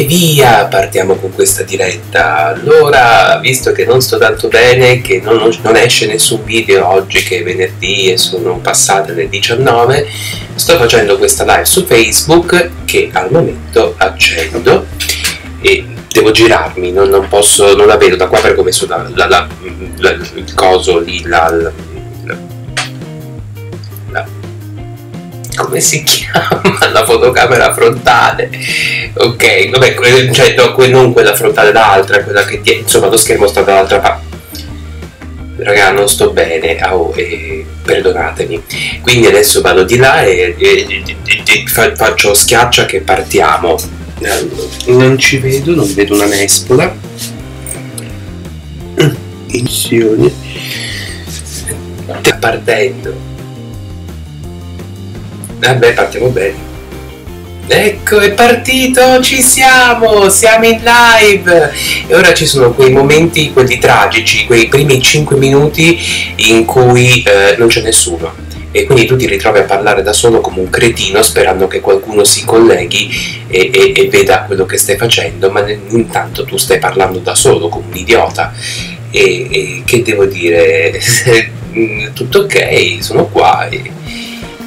E via, partiamo con questa diretta. Allora, visto che non sto tanto bene, che non esce nessun video oggi che è venerdì e sono passate le 19, sto facendo questa live su Facebook che al momento accendo e devo girarmi, non posso, non la vedo da qua perché ho messo il coso lì, come si chiama? La fotocamera frontale, ok, vabbè, cioè, no, non quella frontale, l'altra, quella che ti è, insomma lo schermo sta dall'altra parte. Raga, non sto bene, perdonatemi, quindi adesso vado di là e faccio schiaccia che partiamo. Non ci vedo, non vedo una nespola. Attenzione, sta partendo. Vabbè, partiamo bene. Ecco, è partito, ci siamo, siamo in live. E ora ci sono quei momenti, quelli tragici, quei primi 5 minuti in cui non c'è nessuno. E quindi tu ti ritrovi a parlare da solo come un cretino, sperando che qualcuno si colleghi e veda quello che stai facendo, ma intanto tu stai parlando da solo come un idiota. E che devo dire? Tutto ok, sono qua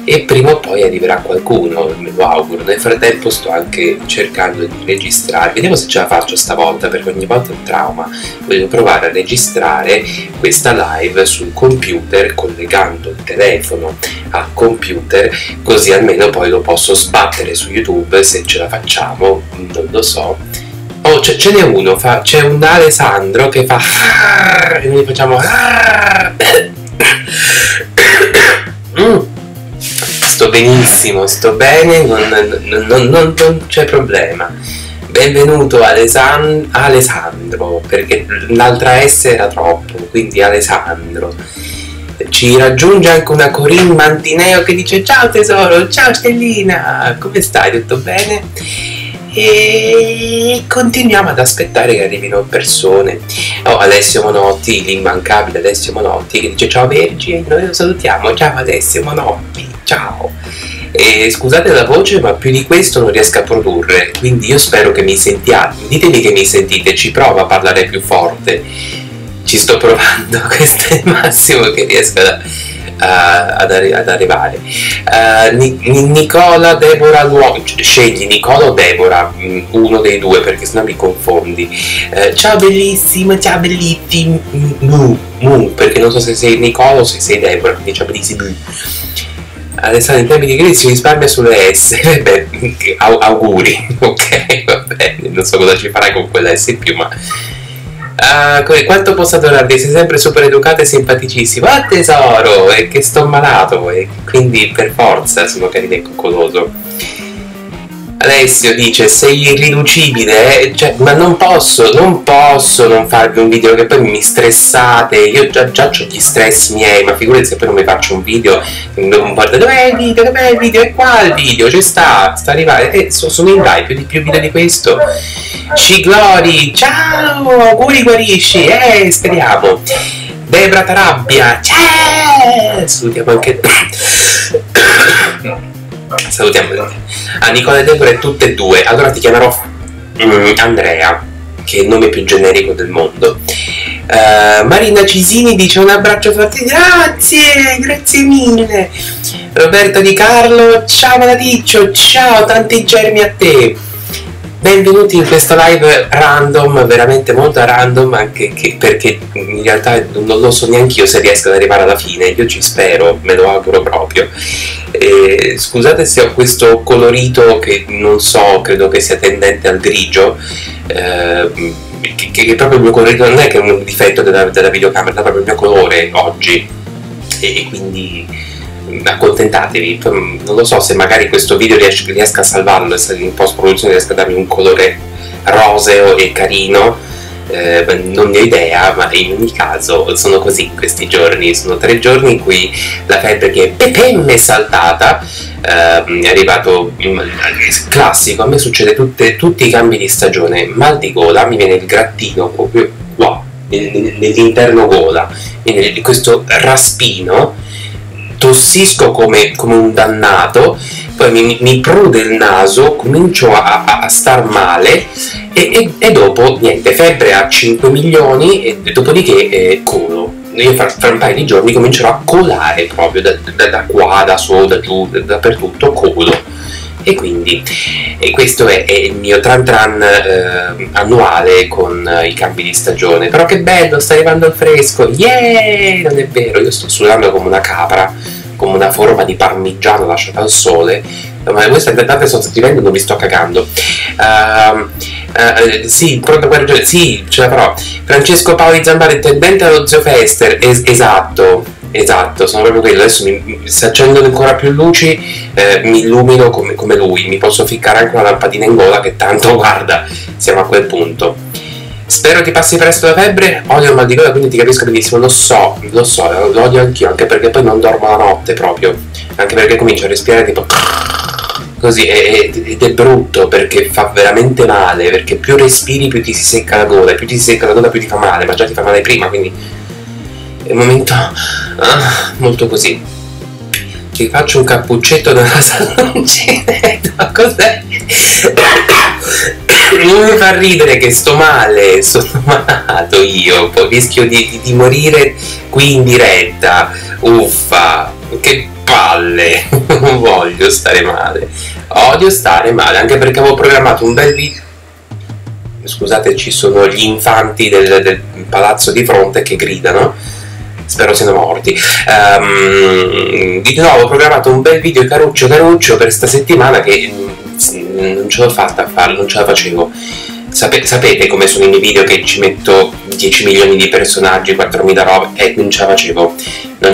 e prima o poi arriverà qualcuno, me lo auguro. Nel frattempo sto anche cercando di registrare, vediamo se ce la faccio stavolta, perché ogni volta è un trauma. Voglio provare a registrare questa live sul computer, collegando il telefono al computer, così almeno poi lo posso sbattere su YouTube, se ce la facciamo, non lo so. Oh, ce n'è uno, c'è un Alessandro che fa e noi facciamo Sto benissimo, sto bene, non c'è problema. Benvenuto Alessandro, perché l'altra S era troppo, quindi Alessandro. Ci raggiunge anche una Corinne Mantineo che dice: ciao tesoro, ciao Stellina, come stai? Tutto bene? E continuiamo ad aspettare che arrivino persone. Oh, Alessio Monotti, l'immancabile Alessio Monotti, che dice: ciao Vergine, noi lo salutiamo, ciao Alessio Monotti. Ciao, scusate la voce, ma più di questo non riesco a produrre, quindi io spero che mi sentiate. Ditemi che mi sentite, ci provo a parlare più forte, ci sto provando, questo è il massimo che riesco ad arrivare. Nicola, Deborah, scegli Nicola o Deborah, uno dei due, perché sennò mi confondi. Ciao bellissima, ciao bellissima, perché non so se sei Nicola o se sei Deborah, quindi ciao bellissima. Alessandro, in termini di crisi si risparmia sulle S, beh, auguri, ok, va bene, non so cosa ci farai con quella S in più, ma... quanto posso adorarti, sei sempre super educata e simpaticissima. Ah tesoro, è che sto malato, e quindi per forza sono carino e coccoloso. Alessio dice: sei irriducibile, cioè, ma non posso non farvi un video, che poi mi stressate. Io già ho gli stress miei, ma figurati se poi non mi faccio un video, non guarda dov'è il video, dov'è il video, è qua il video, ci sta arrivando. Sono in live, più video di questo. Ciglori, ciao, auguri, guarisci, speriamo. Debra Tarabbia, ciao, salutiamo anche salutiamo a Nicola e Deborah, tutte e due. Allora ti chiamerò Andrea, che è il nome più generico del mondo. Marina Cisini dice: un abbraccio forte, grazie, grazie mille. Roberto Di Carlo, ciao Malaticcio, ciao, tanti germi a te. Benvenuti in questa live random, veramente molto random, anche perché in realtà non lo so neanche io se riesco ad arrivare alla fine, io ci spero, me lo auguro proprio. Scusate se ho questo colorito che non so, credo che sia tendente al grigio, che proprio il mio colorito non è che è un difetto della videocamera, è proprio il mio colore oggi, e quindi... accontentatevi. Non lo so se magari questo video riesco a salvarlo, se in post produzione riesco a darmi un colore roseo e carino, non ne ho idea, ma in ogni caso sono così questi giorni. Sono 3 giorni in cui la febbre che è pepemme saltata, è arrivato classico, a me succede tutti i cambi di stagione, mal di gola, mi viene il grattino proprio qua, nell'interno gola, viene questo raspino, tossisco come un dannato, poi mi prude il naso, comincio a star male e dopo niente, febbre a 5 milioni e dopodiché colo. Io fra un paio di giorni comincerò a colare proprio da qua, da su, da giù, dappertutto colo. E quindi questo è il mio tran annuale con i cambi di stagione. Però che bello, sta arrivando il fresco, yeeey! Non è vero, io sto sudando come una capra, come una forma di parmigiano lasciata al sole. Ma voi state andando, sto scrivendo, non vi sto cagando. Sì, pronto a guerra, sì, ce la farò. Francesco Paoli Zambari, tendente allo zio Fester, esatto. Esatto, sono proprio quello. Adesso se accendono ancora più luci mi illumino come lui, mi posso ficcare anche una lampadina in gola, che tanto guarda, siamo a quel punto. Spero che passi presto la febbre, odio il mal di gola, quindi ti capisco benissimo, lo so, lo odio anch'io, anche perché poi non dormo la notte proprio, anche perché comincio a respirare tipo così ed è brutto perché fa veramente male, perché più respiri più ti si secca la gola, e più ti si secca la gola più ti fa male, ma già ti fa male prima, quindi è un momento molto così. Ti faccio un cappuccetto dalla saloncina. Ma cos'è? Non mi fa ridere che sto male, sono malato io, poi rischio di morire qui in diretta. Uffa, che palle, non voglio stare male, odio stare male, anche perché avevo programmato un bel video. Scusate, ci sono gli infanti del palazzo di fronte che gridano, spero siano morti. Di nuovo ho programmato un bel video caruccio per sta settimana che non ce l'ho fatta a farlo, non ce la facevo. Sapete come sono i miei video, che ci metto 10 milioni di personaggi, 4.000 robe, e non ce la facevo, non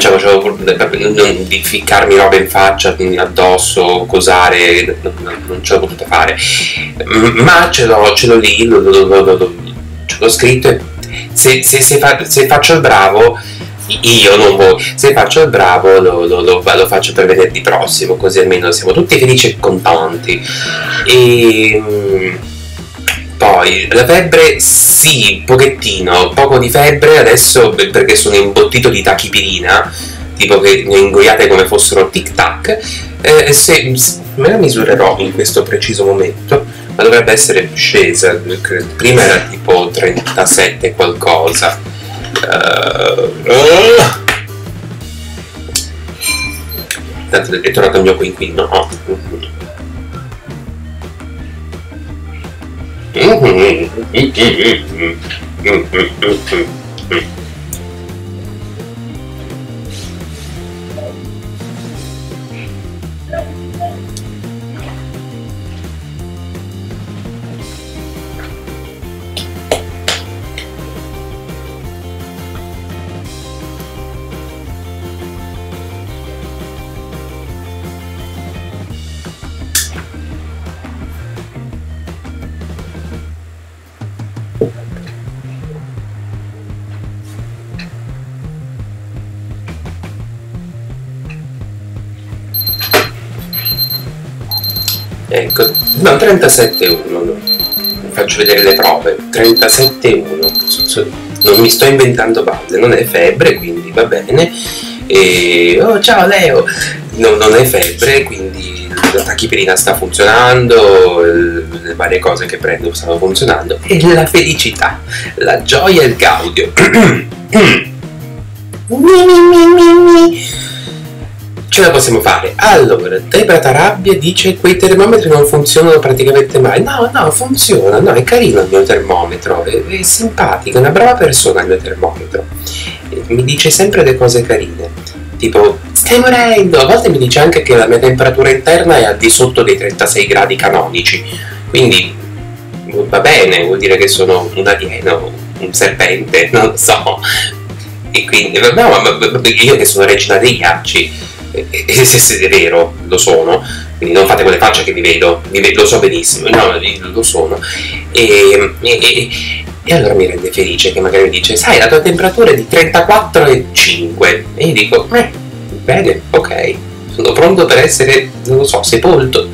di ficcarmi robe in faccia, addosso, cosare, non ce l'ho potuta fare, ma ce l'ho lì, ce l'ho scritto, e se faccio il bravo, io non voi, se faccio il bravo lo faccio per venerdì prossimo, così almeno siamo tutti felici e contenti. E poi la febbre, sì, pochettino, poco di febbre adesso perché sono imbottito di tachipirina, tipo che ne ingoiate come fossero tic tac. Se me la misurerò in questo preciso momento, ma dovrebbe essere scesa, prima era tipo 37 qualcosa. Tanto è tornato il mio quinquino, no? Ecco, no, 37,1, faccio vedere le prove, 37,1, non mi sto inventando balle, non è febbre, quindi va bene. E, oh ciao Leo, no, non è febbre, quindi la tachipirina sta funzionando, le varie cose che prendo stanno funzionando, e la felicità, la gioia e il gaudio. Ce la possiamo fare. Allora, Debra Tarabbia dice: quei termometri non funzionano praticamente mai. No, funziona, no, è carino il mio termometro, è simpatico, è una brava persona il mio termometro. Mi dice sempre le cose carine, tipo stai morendo, a volte mi dice anche che la mia temperatura interna è al di sotto dei 36 gradi canonici, quindi va bene, vuol dire che sono un alieno, un serpente, non so. E quindi, no, ma io che sono regina dei ghiacci. E se è vero, lo sono, quindi non fate quelle facce che vi vedo, lo so benissimo, no, lo sono. E allora mi rende felice che magari mi dice: sai, la tua temperatura è di 34,5, e io dico: bene, ok, sono pronto per essere, non lo so, sepolto.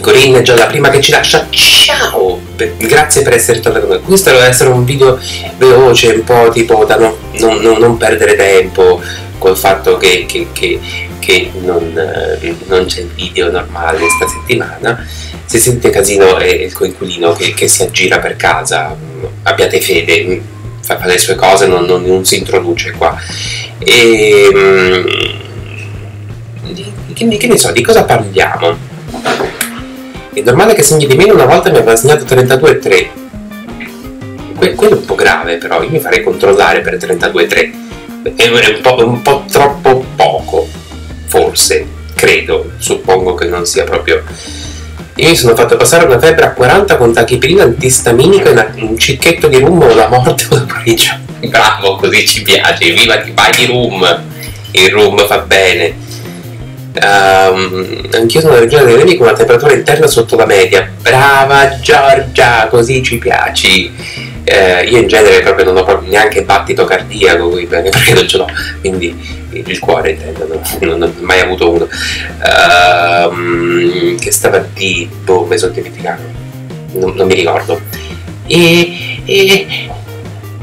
Corinne è già la prima che ci lascia, ciao, grazie per essere tornata con noi. Questo deve essere un video veloce, un po' tipo da non perdere tempo, col fatto che che non c'è il video normale sta settimana. Se sente casino è il coinquilino che si aggira per casa, abbiate fede, fa le sue cose, non si introduce qua. Che ne so, di cosa parliamo? È normale che segni di meno, una volta mi aveva segnato 32,3. Quello è un po' grave, però io mi farei controllare per 32,3. È un po' troppo poco, forse, credo, suppongo che non sia proprio. Io mi sono fatto passare una febbre a 40 con tachipirina, antistaminico e un cicchetto di rum, una morte, una pariglia. Bravo, così ci piace, viva ti vai di rum, il rum fa bene. Anch'io sono nella regione dei Reni con una temperatura interna sotto la media. Brava Giorgia, così ci piaci. Io in genere proprio non ho proprio neanche battito cardiaco, perché non ce l'ho, quindi il cuore intendo, non ho mai avuto uno. Che stava di boh, mi sono dimenticato, non mi ricordo. E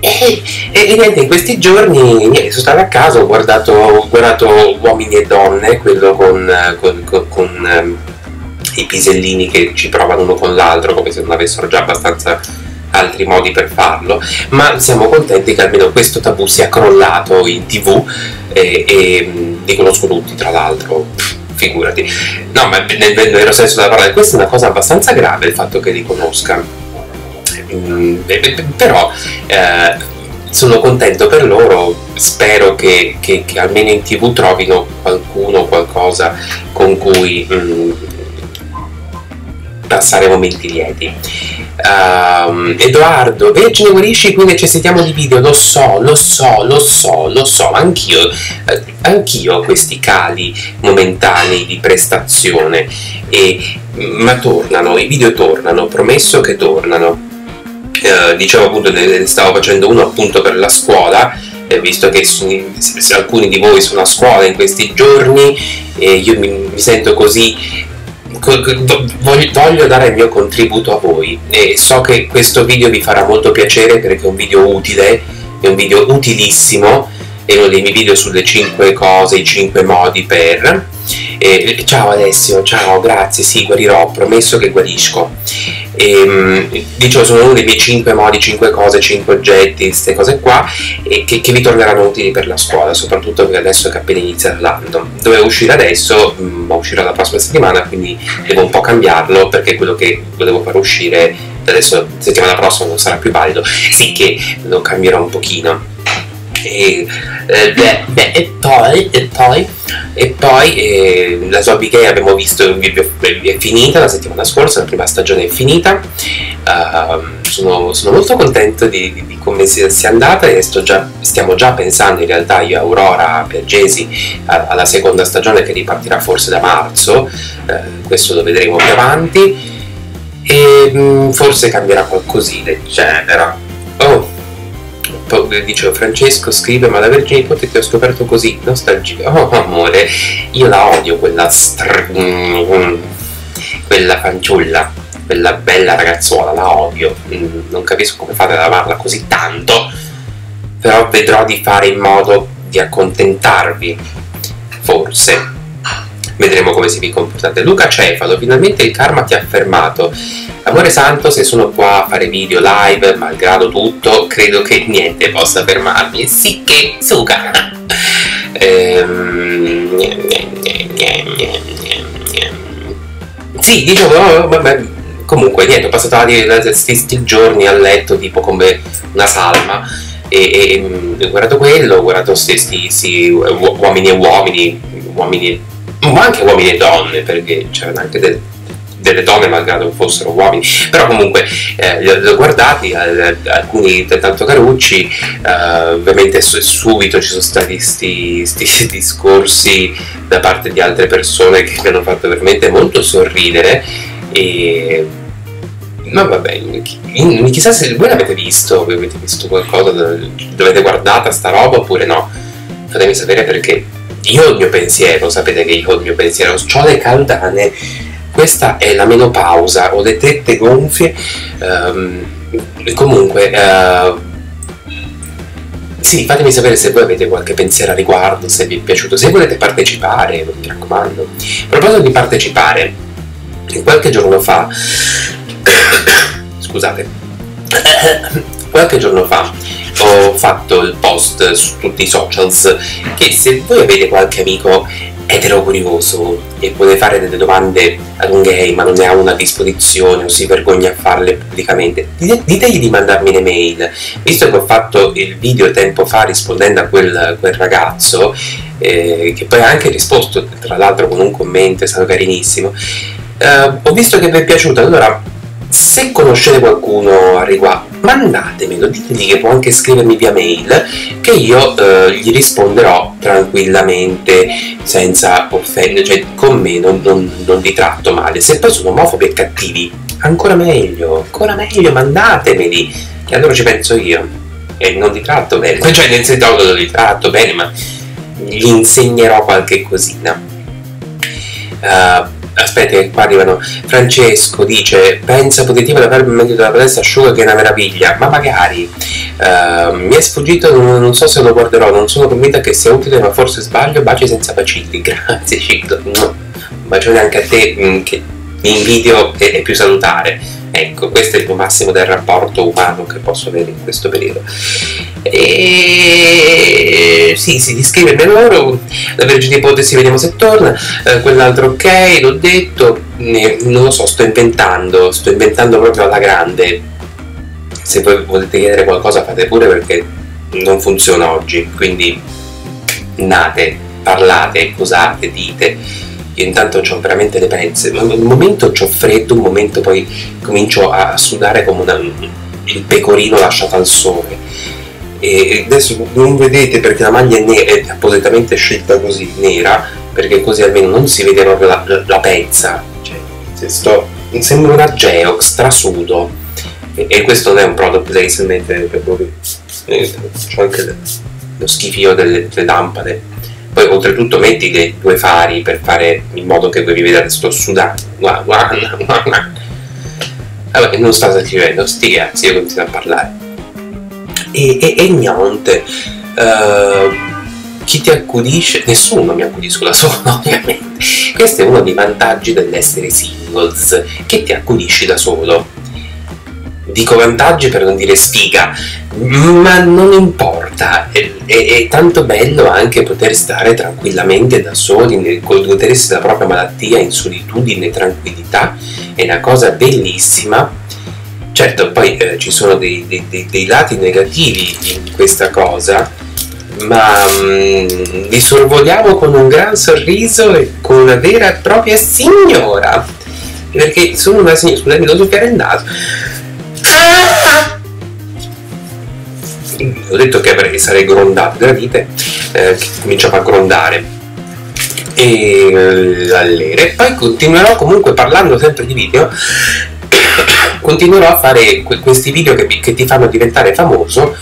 niente, in questi giorni sono stato a casa, ho guardato Uomini e Donne, quello con i pisellini che ci provano uno con l'altro, come se non avessero già abbastanza altri modi per farlo, ma siamo contenti che almeno questo tabù sia crollato in TV e li conosco tutti, tra l'altro, figurati. No, ma nel vero senso della parola, questa è una cosa abbastanza grave, il fatto che li conosca. Però sono contento per loro, spero che almeno in TV trovino qualcuno, qualcosa con cui passare momenti lieti. Edoardo, ve ce ne guarisci, qui necessitiamo di video, lo so, anch'io questi cali momentanei di prestazione, ma tornano, i video tornano, promesso che tornano. Dicevo appunto, ne stavo facendo uno appunto per la scuola, visto che se alcuni di voi sono a scuola in questi giorni, io mi sento così, voglio dare il mio contributo a voi, e so che questo video vi farà molto piacere perché è un video utile, è un video utilissimo, è uno dei miei video sulle 5 cose, i 5 modi per. Ciao Alessio, ciao, grazie, sì, guarirò, promesso che guarisco. Dicevo, sono uno dei miei 5 modi, 5 cose, 5 oggetti, queste cose qua, che vi torneranno utili per la scuola, soprattutto perché adesso è che appena inizia l'anno. Doveva uscire adesso, ma uscirà la prossima settimana, quindi devo un po' cambiarlo, perché quello che volevo far uscire adesso, settimana prossima, non sarà più valido, sì che lo cambierò un pochino. E poi la Soapy Girl abbiamo visto è finita la settimana scorsa, la prima stagione è finita. Sono molto contento di come sia andata, e stiamo già pensando in realtà io e Aurora Piergesi alla seconda stagione, che ripartirà forse da marzo, questo lo vedremo più avanti, e forse cambierà qualcosina eccetera. Oh, dicevo, Francesco scrive: ma la Vergine Nipote ti ho scoperto così, nostalgia. Oh amore, io la odio quella fanciulla, quella bella ragazzuola, la odio, non capisco come fate ad amarla così tanto, però vedrò di fare in modo di accontentarvi, forse. Vedremo come si vi comportate. Luca Cefalo, finalmente il karma ti ha fermato. Amore santo, se sono qua a fare video live, malgrado tutto, credo che niente possa fermarmi. Sì che suca. Sì, dicevo, vabbè, comunque niente, ho passato questi giorni a letto tipo come una salma, e ho guardato quello, ho guardato questi uomini, ma anche Uomini e Donne, perché c'erano anche delle donne malgrado fossero uomini, però comunque li ho guardati, alcuni tanto carucci. Ovviamente subito ci sono stati questi discorsi da parte di altre persone che mi hanno fatto veramente molto sorridere, ma vabbè, chissà se voi avete visto qualcosa, l'avete guardata sta roba oppure no, fatemi sapere, perché io ho il mio pensiero, sapete che io ho il mio pensiero, c'ho le caldane, questa è la menopausa, ho le tette gonfie, comunque Sì, fatemi sapere se voi avete qualche pensiero a riguardo, se vi è piaciuto, se volete partecipare, mi raccomando. A proposito di partecipare, qualche giorno fa ho fatto il post su tutti i socials che, se voi avete qualche amico etero curioso e vuole fare delle domande ad un gay ma non ne ha una a disposizione o si vergogna a farle pubblicamente, ditegli di mandarmi un'email. Visto che ho fatto il video tempo fa rispondendo a quel ragazzo, che poi ha anche risposto tra l'altro con un commento, è stato carinissimo, ho visto che vi è piaciuto. Allora, se conoscete qualcuno a riguardo, mandatemelo, ditegli che può anche scrivermi via mail, che io gli risponderò tranquillamente, senza offendere, cioè con me non vi tratto male. Se poi sono omofobi e cattivi, ancora meglio, mandatemeli, che allora ci penso io e non li tratto bene, cioè nel senso che non li tratto bene, ma gli insegnerò qualche cosina. Aspetta che qua arrivano. Francesco dice: pensa positivo di avermi meglio della palestra asciuga, che è una meraviglia, ma magari mi è sfuggito, non so se lo guarderò, non sono convinta che sia utile, ma forse sbaglio. Baci senza bacilli. Grazie Ciclo, un bacione anche a te, che in video è più salutare. Ecco, questo è il massimo del rapporto umano che posso avere in questo periodo. E sì, di scrivermi loro. La Vergine Ipotesi, vediamo se torna. Quell'altro ok, l'ho detto. Non lo so, sto inventando proprio alla grande. Se voi volete chiedere qualcosa, fate pure, perché non funziona oggi. Quindi nate, parlate, usate, dite. Io intanto ho veramente le pezze, ma un momento c'ho freddo, un momento poi comincio a sudare come il pecorino lasciato al sole. E adesso non vedete perché la maglia è nera, è appositamente scelta così, nera, perché così almeno non si vede proprio la pezza. Cioè, sembra una Geox, trasudo. E questo non è un product placement, per voi. C'ho anche lo schifio delle lampade. Poi oltretutto metti dei due fari per fare in modo che voi vi vedete sto sudando. Vabbè, non state scrivendo, sti cazzi, io continuo a parlare. E niente, chi ti accudisce? Nessuno mi accudisce da solo, ovviamente. Questo è uno dei vantaggi dell'essere singles, che ti accudisci da solo. Dico vantaggi per non dire sfiga, ma non importa, è tanto bello anche poter stare tranquillamente da soli, godersi della propria malattia in solitudine e tranquillità, è una cosa bellissima. Certo, poi ci sono dei lati negativi in questa cosa, ma li sorvoliamo con un gran sorriso e con una vera e propria signora, perché sono una signora, scusate, mi devo soffiare il naso. Ho detto che sarei grondato, gradite, che cominciava a grondare e allere. Poi continuerò comunque parlando sempre di video, continuerò a fare questi video che ti fanno diventare famoso,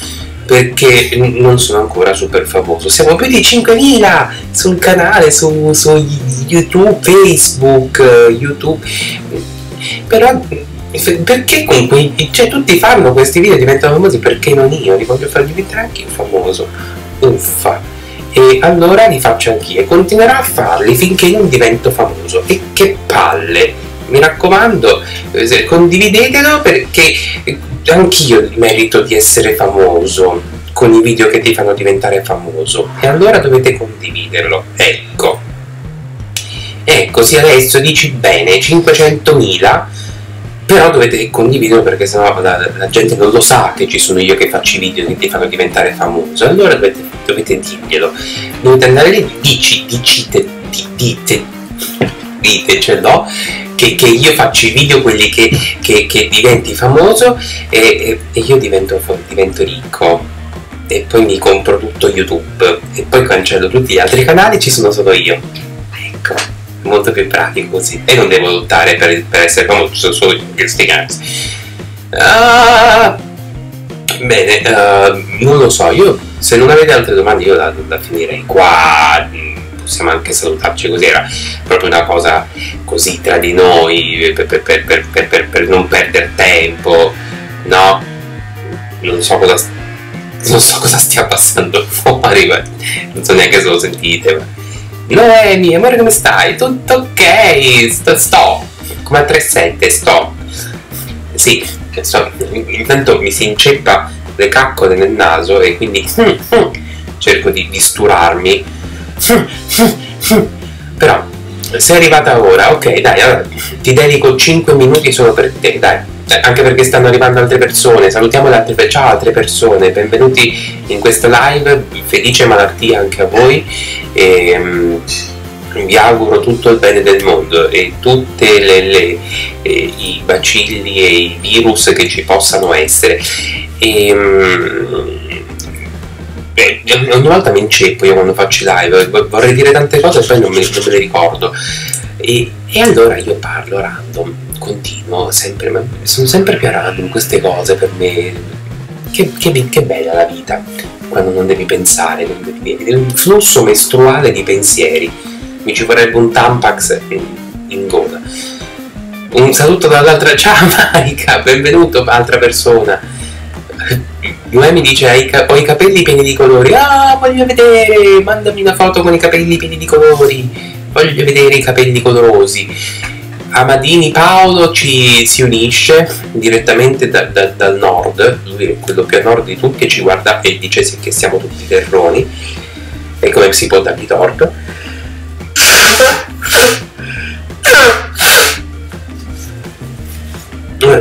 perché non sono ancora super famoso. Siamo più di 5.000 sul canale, su YouTube, Facebook, YouTube, però perché comunque, cioè, tutti fanno questi video e diventano famosi, perché non io? Li voglio far diventare anche io famoso, uffa, e allora li faccio anch'io e continuerò a farli finché non divento famoso. E che palle, mi raccomando, condividetelo, perché anch'io merito di essere famoso con i video che ti fanno diventare famoso, e allora dovete condividerlo. Ecco, sì, adesso dici bene, 500.000, però dovete condividerlo, perché sennò la gente non lo sa che ci sono io che faccio i video che ti fanno diventare famoso. Allora dovete dirglielo, dovete andare lì, ditecelo che io faccio i video quelli che diventi famoso, e io divento ricco, e poi mi compro tutto YouTube e poi cancello tutti gli altri canali, ci sono solo io. Ecco, molto più pratico così, e non devo lottare per essere famoso, solo in questi casi. Bene, non lo so, io, se non avete altre domande, io la finirei qua. Possiamo anche salutarci così, era proprio una cosa così tra di noi, per non perdere tempo, no? Non so cosa non so cosa stia passando fuori, ma non so neanche se lo sentite, ma... Noemi, amore, come stai? Tutto ok? Sto come a 3-7, sto sì, sto, intanto mi si inceppa le caccole nel naso e quindi cerco di disturarmi, però sei arrivata ora, ok dai, allora, ti dedico 5 minuti solo per te, dai, anche perché stanno arrivando altre persone, salutiamo le altre, ciao altre persone, benvenuti in questa live, felice malattia anche a voi e, vi auguro tutto il bene del mondo e tutti i bacilli e i virus che ci possano essere e, ogni volta mi inceppo io quando faccio live, vorrei dire tante cose e poi non me le ricordo e allora io parlo random, continuo sempre, ma sono sempre più random queste cose per me, che bella la vita quando non devi pensare, è un flusso mestruale di pensieri, mi ci vorrebbe un Tampax in gola. Un saluto dall'altra, ciao Maika, benvenuto altra persona. Lui mi dice ho i capelli pieni di colori, ah voglio vedere, mandami una foto con i capelli pieni di colori, voglio vedere i capelli colorosi. Amadini Paolo si unisce direttamente dal nord, lui è quello più a nord di tutti e ci guarda e dice sì, che siamo tutti terroni e come si può dargli torto.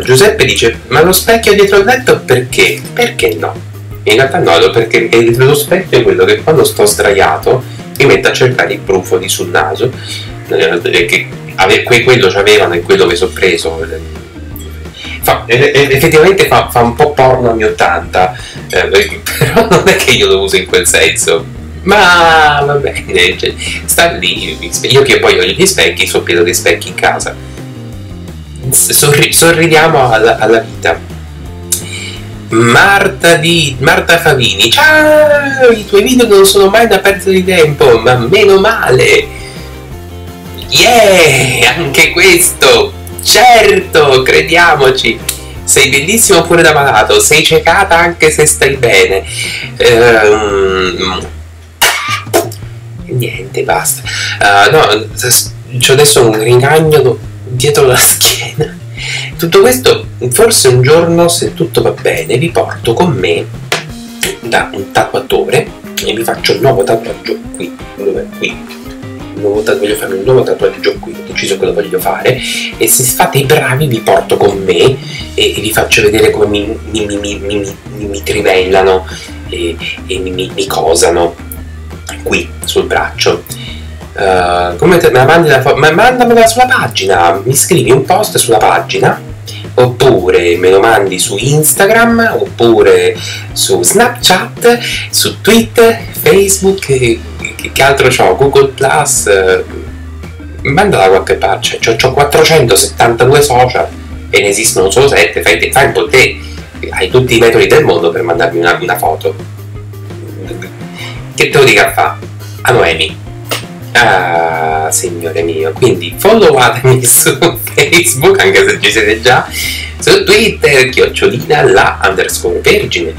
Giuseppe dice, ma lo specchio dietro il letto perché? Perché no? In realtà no, perché lo specchio è quello che quando sto sdraiato mi metto a cercare i brufoli sul naso, che quello ci avevano e quello che sono preso. Effettivamente fa un po' porno anni 80, però non è che io lo uso in quel senso, ma va bene, cioè, sta lì, io che poi ho gli specchi, sono pieno di specchi in casa. Sorridiamo alla vita. Marta Favini, ciao, i tuoi video non sono mai una perdita di tempo, ma meno male, yeah, anche questo, certo, crediamoci, sei bellissimo pure da malato, sei ciecata anche se stai bene. Niente, basta. No, c'ho adesso un ringagnolo dietro la schiena. Tutto questo forse un giorno, se tutto va bene, vi porto con me da un tatuatore e vi faccio un nuovo tatuaggio qui, voglio fare un nuovo tatuaggio qui, ho deciso che lo voglio fare e se fate i bravi vi porto con me e vi faccio vedere come mi trivellano e mi cosano qui sul braccio. Come te, mandamela sulla pagina, mi scrivi un post sulla pagina oppure me lo mandi su Instagram oppure su Snapchat, su Twitter, Facebook, che altro c'ho? Google Plus, mandala da qualche parte, c'ho 472 social e ne esistono solo 7, fai un po' te, hai tutti i metodi del mondo per mandarmi una foto, che te lo dica fa? A Noemi. Ah, signore mio, quindi followatemi su Facebook, anche se ci siete già, su Twitter, @la_vergine,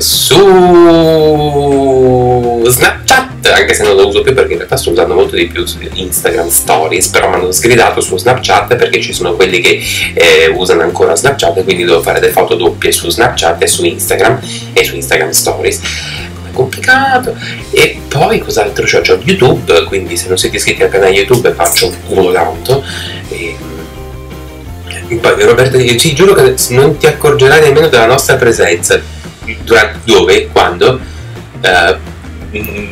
su Snapchat, anche se non lo uso più perché in realtà sto usando molto di più su Instagram Stories, però mi hanno sgridato su Snapchat perché ci sono quelli che usano ancora Snapchat, quindi devo fare delle foto doppie su Snapchat e su Instagram Stories. Complicato. E poi cos'altro c'ho? C'ho YouTube, quindi se non siete iscritti al canale YouTube faccio un culo tanto e poi Roberto dice sì, giuro che non ti accorgerai nemmeno della nostra presenza durante il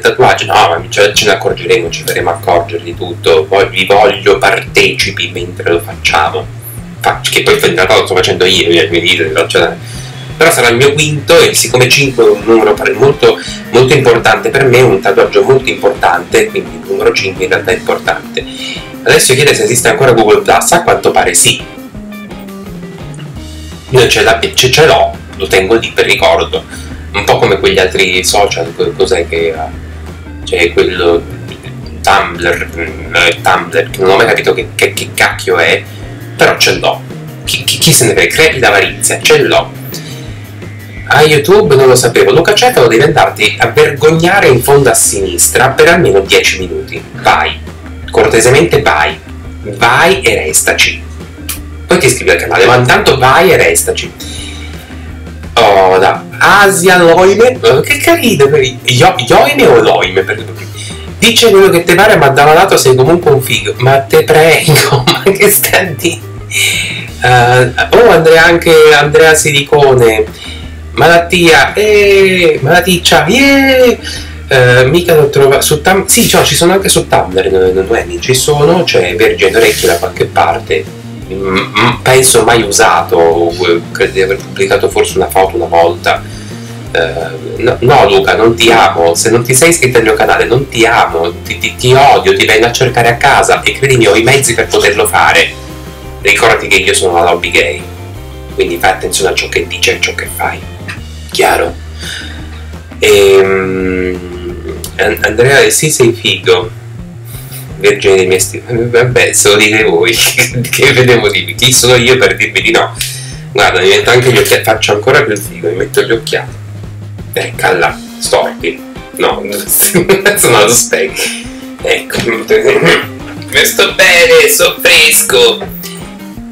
tatuaggio, no ma ce ne accorgeremo, ci faremo accorgere di tutto, poi vi voglio partecipi mentre lo facciamo, che poi in realtà lo sto facendo io, però sarà il mio quinto e siccome 5 è un numero molto, molto importante per me, un tatuaggio molto importante, quindi il numero 5 in realtà è importante. Adesso chiede se esiste ancora Google Plus, a quanto pare sì, io ce l'ho, lo tengo lì per ricordo, un po' come quegli altri social, cos'è che c'è quello Tumblr, che non ho mai capito che cacchio è, però ce l'ho, chi se ne crede, crepi l'avarizia, ce l'ho. a YouTube non lo sapevo. Luca Cefalo, devi andarti a vergognare in fondo a sinistra per almeno 10 minuti. Vai, cortesemente vai, vai e restaci. Poi ti iscrivi al canale, ma intanto vai e restaci. Oh, da Asia Loime, che carino, Yoime o Loime, perché dice quello che te pare, ma da un lato sei comunque un figo. Ma te prego, ma che stai lì? Oh, Andrea, anche Andrea Silicone, malattia, malaticcia, mica l'ho trovato su Tumblr. Sì, cioè, ci sono anche su Tumblr, non ci sono, cioè Vergine d'Orecchio da qualche parte, penso mai usato, credo di aver pubblicato forse una foto una volta. No Luca, non ti amo, se non ti sei iscritto al mio canale non ti amo, ti odio, ti vengo a cercare a casa e credimi ho i mezzi per poterlo fare. Ricordati che io sono la lobby gay, quindi fai attenzione a ciò che dici e a ciò che fai, chiaro? Andrea, sì, sei figo, vergine dei miei stivali, vabbè, se lo dite voi, che vedevo di chi sono io per dirvi di no? Guarda, mi metto anche gli occhiali, faccio ancora più figo, mi metto gli occhiali. Calla, storpi, no, sono allo specchio. Ecco, sto bene, sono fresco.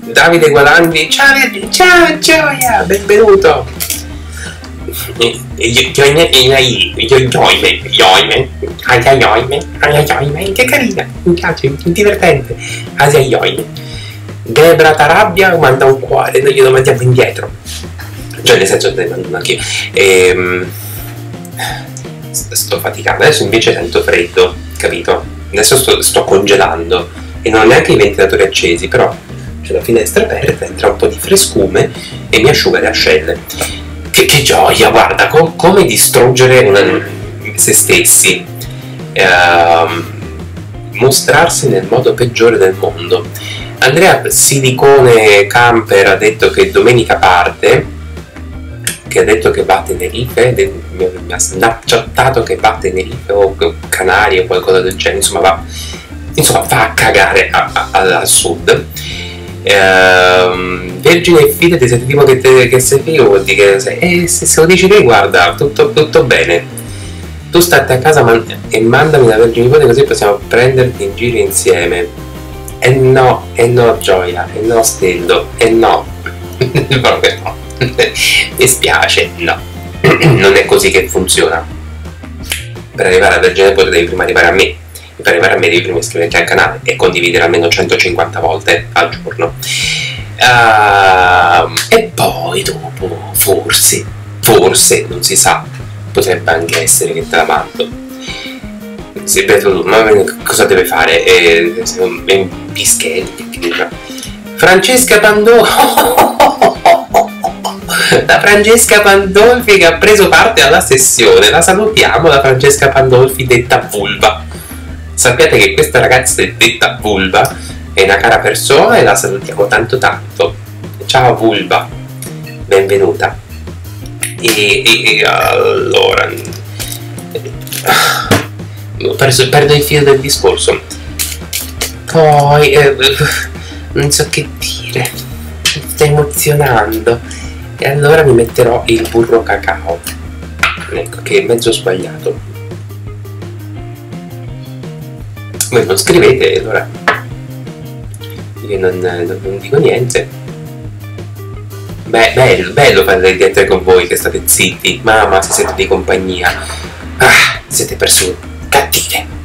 Davide Gualandi, ciao Gioia, benvenuto. Yoime, che carina, mi piace, divertente. Asia Yoime. Debra Tarabbia manda un cuore, noi glielo mandiamo indietro. Cioè, nel senso, ne mando anch'io. Sto faticando, adesso invece sento freddo, capito? Adesso sto congelando e non ho neanche i ventilatori accesi, però c'è la finestra aperta, entra un po' di frescume e mi asciuga le ascelle. Che gioia, guarda, come distruggere se stessi, mostrarsi nel modo peggiore del mondo. Andrea Silicone Camper ha detto che domenica parte, che ha detto che va a Tenerife, mi ha snapchattato che va a Tenerife o Canarie o qualcosa del genere, insomma va a cagare al sud. Vergine e fide, ti sentivo che sei figo, vuol dire che sei, se lo dici te, guarda, tutto bene, tu state a casa e mandami la Vergine nipote così possiamo prenderti in giro insieme. E no Gioia, e no Stello, e no proprio no, mi spiace, no, non è così che funziona. Per arrivare alla Vergine nipote devi prima arrivare a me, e per arrivare a me devi prima iscriverti al canale e condividere almeno 150 volte al giorno, e poi dopo forse non si sa, potrebbe anche essere che te la mando. Se Pietro, ma cosa deve fare? Pischelli. Francesca Pandolfi, la Francesca Pandolfi che ha preso parte alla sessione, la salutiamo, la Francesca Pandolfi detta Vulva. Sappiate che questa ragazza è detta Vulva, è una cara persona e la salutiamo tanto. Ciao Vulva, benvenuta. E allora, perdo il filo del discorso. Poi non so che dire, mi sto emozionando e allora mi metterò il burro cacao, ecco che è mezzo sbagliato. Voi non scrivete, allora io non dico niente. Beh, bello parlare dietro con voi che state zitti, mamma, se siete di compagnia, siete persone cattive,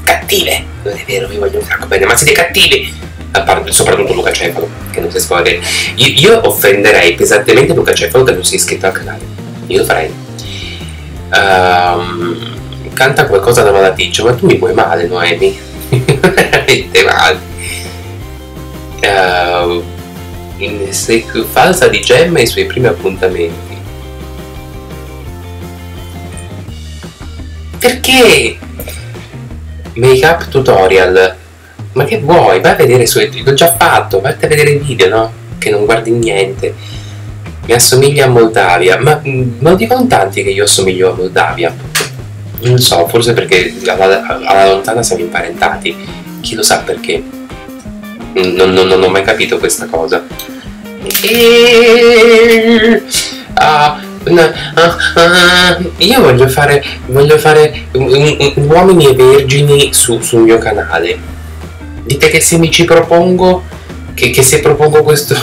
non è vero, vi voglio un sacco bene, ma siete cattivi, a parte, soprattutto Luca Cefalo che non si scorda. Io offenderei pesantemente Luca Cefalo che non si è iscritto al canale, io lo farei. Canta qualcosa da malaticcio, ma tu mi vuoi male, Noemi, veramente male. Sei più falsa di Gemma ai suoi primi appuntamenti. Perché? Make up tutorial, ma che vuoi? Vai a vedere su, l'ho già fatto, vai a vedere il video, no? Che non guardi niente. Mi assomiglia a Moldavia, ma non dicono tanti che io assomiglio a Moldavia, non so, forse perché alla lontana siamo imparentati, chi lo sa perché, non ho mai capito questa cosa. Io voglio fare uomini e vergini sul mio canale. Dite che se mi ci propongo, che se propongo questo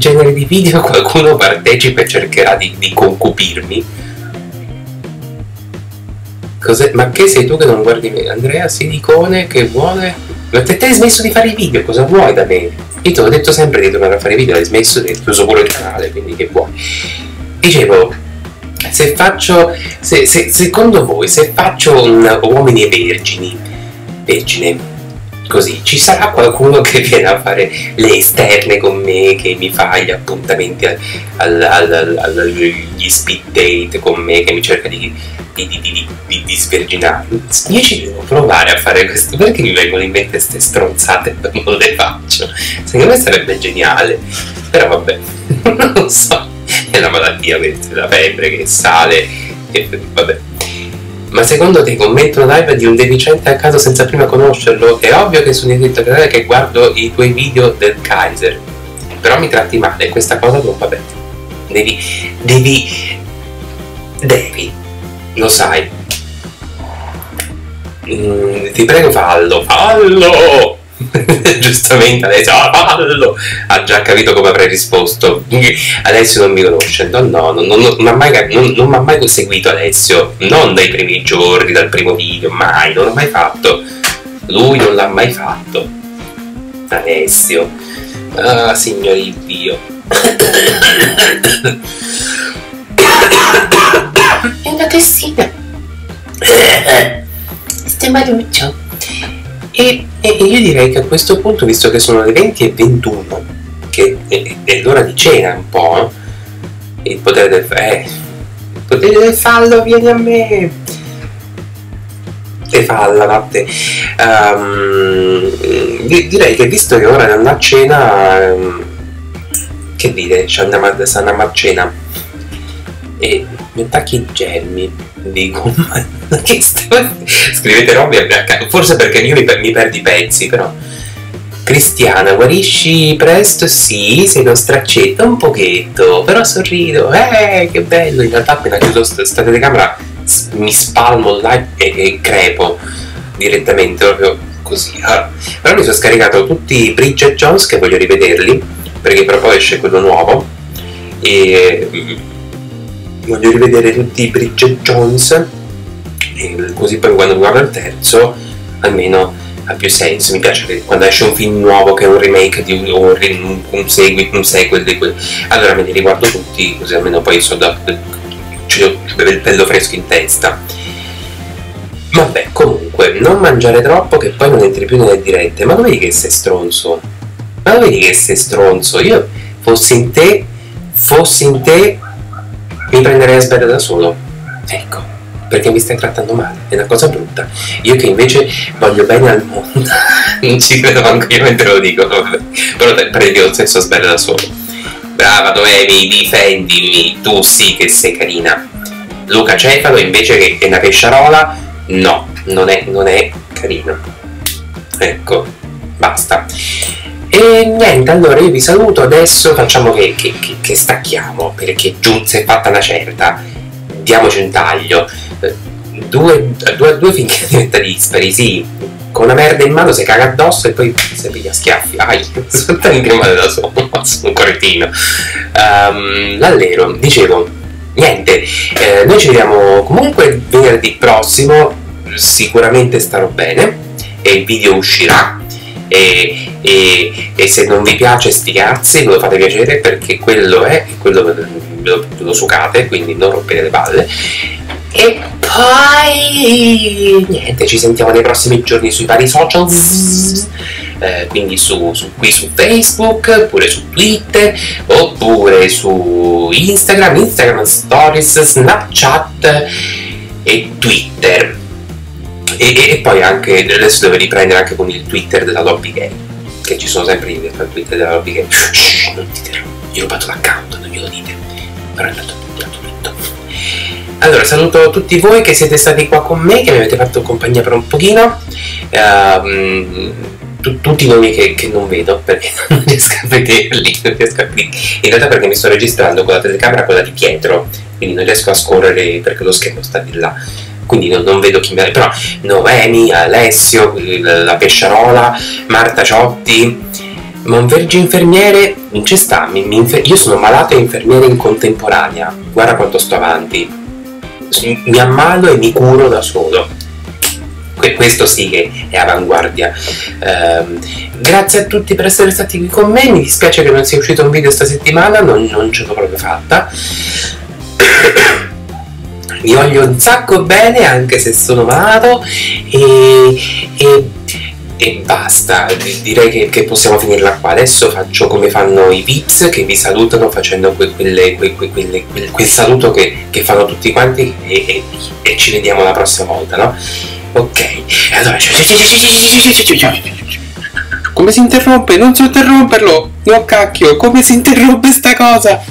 genere di video, qualcuno partecipa e cercherà di concupirmi. Cos'è? Ma che sei tu che non guardi me? Andrea Silicone che vuole... Ma te hai smesso di fare i video, cosa vuoi da me? Io te l'ho detto sempre che dovevo fare i video, l'hai smesso, ti ho uso pure il canale, quindi che vuoi? Dicevo, secondo voi, se faccio un uomini e vergine, così, ci sarà qualcuno che viene a fare le esterne con me, che mi fa gli appuntamenti agli speed date con me, che mi cerca di sverginarmi? Io ci devo provare a fare questo, perché mi vengono in mente queste stronzate e non le faccio? Secondo me sarebbe geniale, però vabbè, non lo so, è una malattia, la febbre che sale, e vabbè. Ma secondo te commento live di un deficiente a caso senza prima conoscerlo? È ovvio che sono iscritto al canale, che guardo i tuoi video del Kaiser. Però mi tratti male, questa cosa non va bene. Devi. Lo sai. Ti prego, fallo. Fallo! Giustamente Alessio, fallo! Ha già capito come avrei risposto. Alessio non mi conosce, non mi ha mai seguito Alessio, non dai primi giorni, dal primo video, mai, non l'ha mai fatto, lui non l'ha mai fatto, Alessio. Ah, signore Dio. È una tessina, stai maluccio. E io direi che a questo punto, visto che sono le 20:21, che è l'ora di cena un po', no? Il potere del fallo, vieni a me! E falla, latte. Direi che, visto che ora è una cena, che dire, ci andiamo a cena. E mi attacchi germi, dico, ma che scrivete robe, forse perché io mi perdo i pezzi, però. Cristiana, guarisci presto? Sì, sei uno straccetto, un pochetto, però sorrido, che bello. In realtà appena chiudo sta telecamera mi spalmo là e crepo direttamente, proprio così. Però mi sono scaricato tutti i Bridget Jones, che voglio rivederli, perché però poi esce quello nuovo, e... voglio rivedere tutti i Bridget Jones, così poi quando guardo il terzo almeno ha più senso. Mi piace che quando esce un film nuovo, che è un remake di un sequel di quello, allora me li riguardo tutti, così almeno poi ho il pelo fresco in testa. Vabbè, comunque, non mangiare troppo che poi non entri più nelle dirette. Ma non vedi che sei stronzo? Ma non vedi che sei stronzo? Io fossi in te mi prenderei a sberla da solo, ecco, perché mi stai trattando male, è una cosa brutta. Io che invece voglio bene al mondo, non ci credo manco io mentre lo dico, vabbè. Però prendi lo stesso a sberla da solo. Brava Noemi, difendimi, tu sì che sei carina. Luca Cefalo invece, che è una pesciarola, no, non è carino. Ecco, basta. E niente, allora io vi saluto, adesso facciamo che stacchiamo, perché giù si è fatta una certa, diamoci un taglio, 2 a 2 finché diventa dispari, sì, con una merda in mano si caga addosso e poi si piglia schiaffi, ai, sono tanto male da solo, sono un correttino. L'allero, dicevo, niente, noi ci vediamo comunque venerdì prossimo, sicuramente starò bene, e il video uscirà. E se non vi piace, sti cazzi, ve lo fate piacere, perché quello è, quello ve lo sucate, quindi non rompete le palle. E poi niente, ci sentiamo nei prossimi giorni sui vari social, quindi qui su Facebook, oppure su Twitter, oppure su Instagram Stories, Snapchat e Twitter. E poi anche adesso dove riprendere anche con il Twitter della Lobby Gay, che ci sono sempre i Twitter della Lobby Gay. Shhh, non ditelo, gli ho rubato l'account, non glielo dite, però è andato tutto. Allora, saluto tutti voi che siete stati qua con me, che mi avete fatto compagnia per un pochino. tutti i nomi che non vedo perché non riesco a vederli, in realtà perché mi sto registrando con la telecamera, quella di Pietro, quindi non riesco a scorrere perché lo schermo sta di là, quindi non vedo chi mi ha. Però Noemi, Alessio, la Pesciarola, Marta Ciotti, Monvergine infermiere, non ci sta, io sono malato e infermiere in contemporanea, guarda quanto sto avanti, mi ammalo e mi curo da solo. Questo sì che è avanguardia. Grazie a tutti per essere stati qui con me, mi dispiace che non sia uscito un video stasettimana, non ce l'ho proprio fatta. Vi voglio un sacco bene anche se sono malato e basta, direi che possiamo finirla qua. Adesso faccio come fanno i Viz, che vi salutano facendo quel saluto che fanno tutti quanti, e ci vediamo la prossima volta, no? Ok, allora, come si interrompe? Non so interromperlo! No cacchio, come si interrompe sta cosa?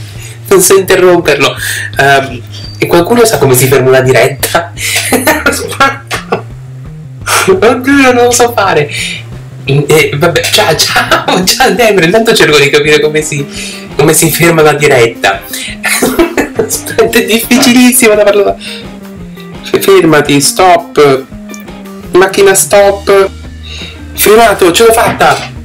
Non so interromperlo. E qualcuno sa come si ferma una diretta? Oddio, non lo so fare. Vabbè, ciao Debra, intanto cerco di capire come si ferma la diretta. Aspetta, è difficilissimo da parlare. Fermati, stop. Macchina stop. Frenato, ce l'ho fatta.